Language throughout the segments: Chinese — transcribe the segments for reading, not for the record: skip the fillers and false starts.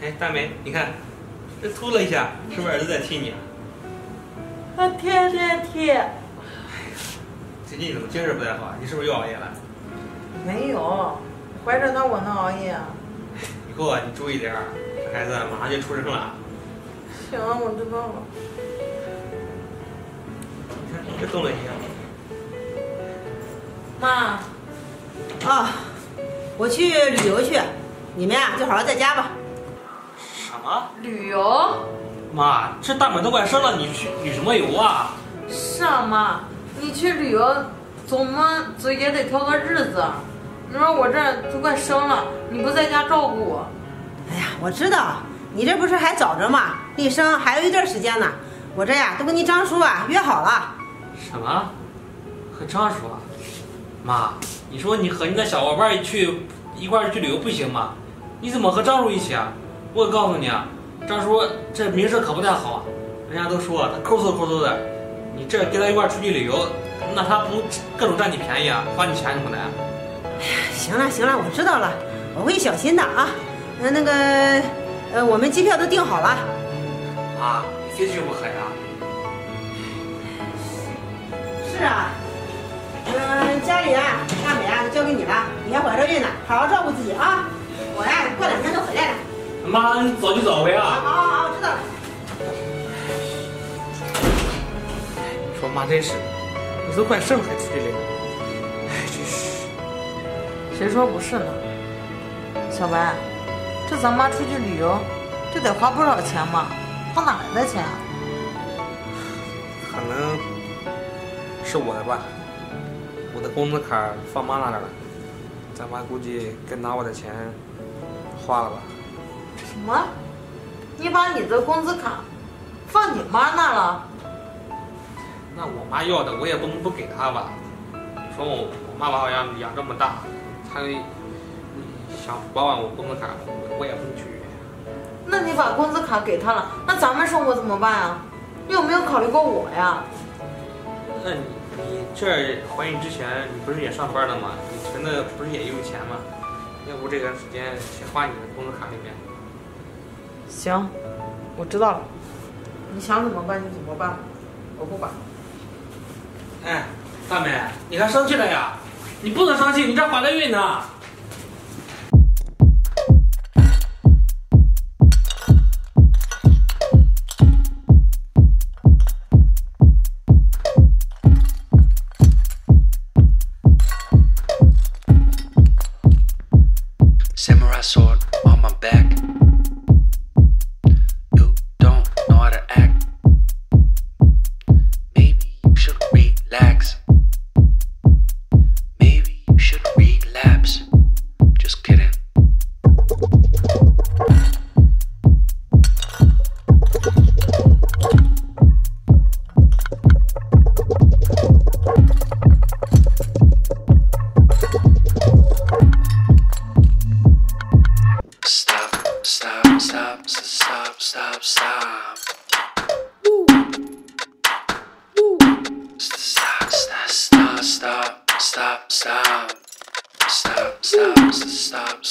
哎，大梅，你看，这秃了一下，是不是儿子在踢你啊？他天天踢。哎呀，最近怎么精神不太好啊？你是不是又熬夜了？没有，怀着他我能熬夜啊？以后啊，你注意点儿，这孩子马上就出生了。行，我知道了。你看，这动了一下。妈。啊，我去旅游去，你们呀就好好在家吧。 什么旅游？妈，这大门都快生了，你什么游啊？是啊，妈，你去旅游，怎么也得挑个日子。你说我这都快生了，你不在家照顾我。哎呀，我知道，你这不是还早着吗？离生还有一段时间呢。我这呀都跟你张叔啊约好了。什么？和张叔啊？妈，你说你和你的小伙伴一块去旅游不行吗？你怎么和张叔一起啊？ 我告诉你啊，张叔这名声可不太好啊，人家都说啊，他抠搜抠搜的，你这跟他一块出去旅游，那他不各种占你便宜啊，花你钱怎么来？哎呀，行了行了，我知道了，我会小心的啊。我们机票都订好了。啊，非去不可呀？是啊，家里啊，大美啊都交给你了，你还怀着孕呢，好好照顾自己啊。我呀，过2天就回来了。 妈，你早就早回啊！好，我知道了。你说妈真是，你都快生了还出去累，哎，真是。谁说不是呢？小白，这咱妈出去旅游，这得花不少钱嘛，花哪来的钱啊？可能是我的吧，我的工资卡放妈那儿了，咱妈估计该拿我的钱花了吧。 什么？你把你的工资卡放你妈那了？那我妈要的我也不能不给她吧？你说我妈把我养这么大，她想保管我工资卡，我也不能去。那你把工资卡给她了，那咱们生活怎么办啊？你有没有考虑过我呀？那你这怀孕之前你不是也上班了吗？你存的不是也有钱吗？要不这段时间先花你的工资卡里面。 行，我知道了。你想怎么办就怎么办，我不管。哎，大美，你还生气了呀？你不能生气，你这怀着孕呢。Samurai sword on my back.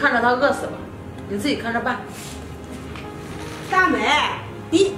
看着他饿死吧，你自己看着办。大美，你